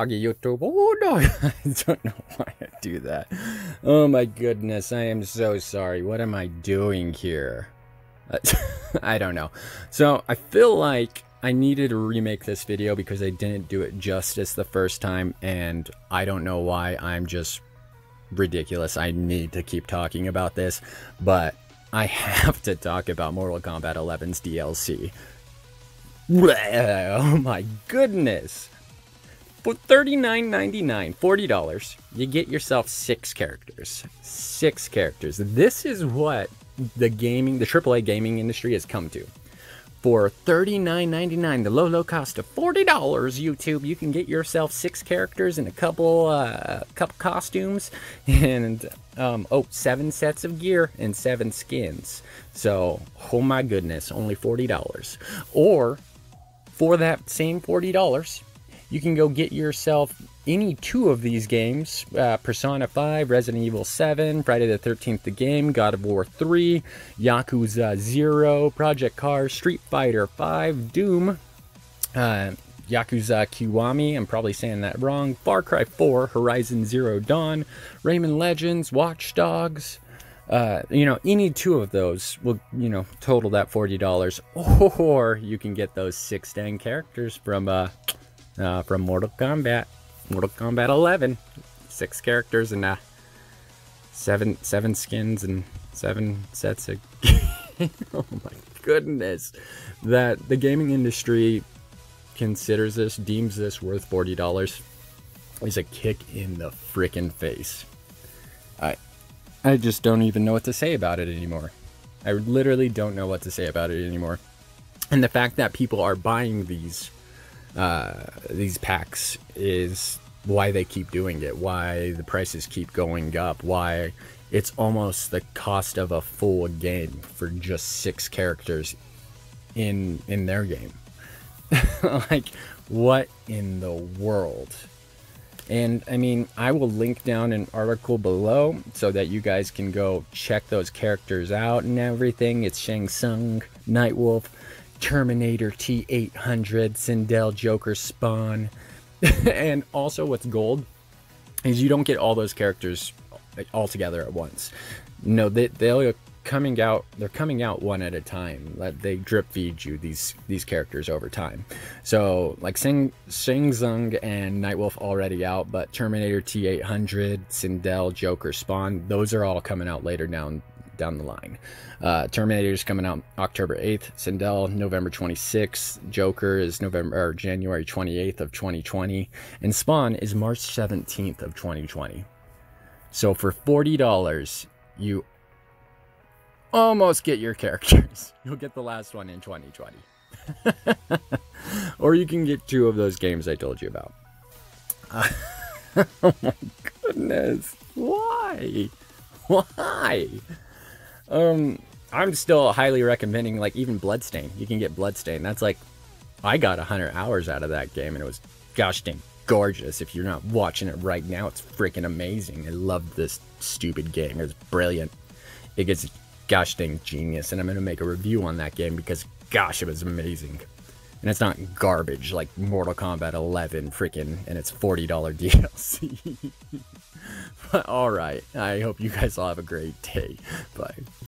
Doggy YouTube. Oh no, I don't know why I do that. Oh my goodness, I am so sorry. What am I doing here? I don't know. So I feel like I needed to remake this video because I didn't do it justice the first time, and I don't know why. I'm just ridiculous. I need to keep talking about this, but I have to talk about Mortal Kombat 11's DLC. Oh my goodness. For $39.99, $40, you get yourself 6 characters. 6 characters. This is what the AAA gaming industry has come to. For $39.99, the low cost of $40, YouTube, you can get yourself 6 characters and a couple costumes and 7 sets of gear and 7 skins. So, oh my goodness, only $40. Or for that same $40, you can go get yourself any 2 of these games, Persona 5, Resident Evil 7, Friday the 13th: The Game, God of War 3, Yakuza Zero, Project Cars, Street Fighter 5, Doom, Yakuza Kiwami, I'm probably saying that wrong, Far Cry 4, Horizon Zero Dawn, Rayman Legends, Watch Dogs. You know, any 2 of those will, you know, total that $40, or you can get those 6 dang characters from Mortal Kombat 11, 6 characters and 7 skins and 7 sets of oh my goodness, that the gaming industry considers this, deems this worth $40 is a kick in the frickin' face. I just don't even know what to say about it anymore. I literally don't know what to say about it anymore. And the fact that people are buying these packs is why they keep doing it, why the prices keep going up, why it's almost the cost of a full game for just 6 characters in their game. Like, what in the world? And I mean, I will link down an article below so that you guys can go check those characters out and everything. It's Shang Tsung, Nightwolf, Terminator T800, Sindel, Joker, Spawn. And also what's gold is you don't get all those characters all together at once. No, they're coming out, one at a time. They drip feed you these characters over time. So like Shang Tsung and Nightwolf already out, but Terminator T800, Sindel, Joker, Spawn, those are all coming out later down the line. Terminator is coming out October 8th, Sindel November 26th, Joker is January 28th of 2020, and Spawn is March 17th of 2020. So for $40, you almost get your characters. You'll get the last one in 2020. Or you can get 2 of those games I told you about. Oh my goodness. Why? I'm still highly recommending, like, even Bloodstained. You can get Bloodstained. That's like, I got 100 hours out of that game, and it was gosh dang gorgeous. If you're not watching it right now, it's freaking amazing. I love this stupid game. It's brilliant. It gets gosh dang genius, and I'm gonna make a review on that game because gosh, it was amazing. And it's not garbage like Mortal Kombat 11 freaking and it's $40 DLC. But alright, I hope you guys all have a great day. Bye.